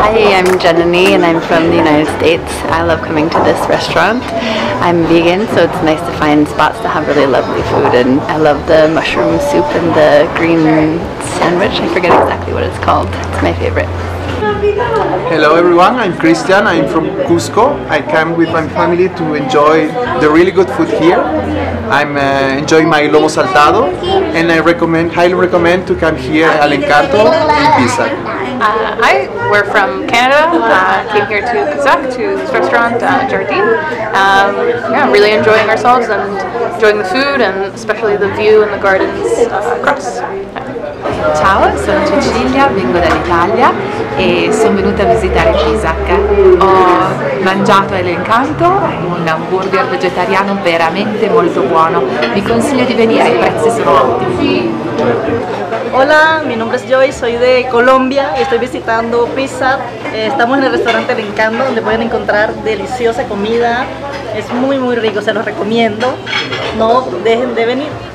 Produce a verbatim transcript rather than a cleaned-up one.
Hi, I'm Jenani and I'm from the United States. I love coming to this restaurant. I'm vegan, so it's nice to find spots that have really lovely food, and I love the mushroom soup and the green sandwich. I forget exactly what it's called. It's my favorite. Hello everyone, I'm Christian. I'm from Cusco. I came with my family to enjoy the really good food here. I'm uh, enjoying my lomo saltado, and I recommend, highly recommend to come here at El Encanto in Pisac. Uh, hi, we're from Canada, uh, came here to Pisac, to this restaurant, uh, Jardine. Um, yeah, really enjoying ourselves and enjoying the food, and especially the view and the gardens uh, across. Ciao, sono Cecilia, vengo dall'Italia e sono venuta a visitare Pisac. Ho mangiato El Encanto, un hamburger vegetariano veramente molto buono. Vi consiglio di venire, i prezzi sono ottimi. Hola, mi nombre es Joy, soy de Colombia, estoy visitando Pisac. Estamos en el restaurante El Encanto, donde pueden encontrar deliciosa comida. Es muy muy rico, se los recomiendo. No dejen de venir.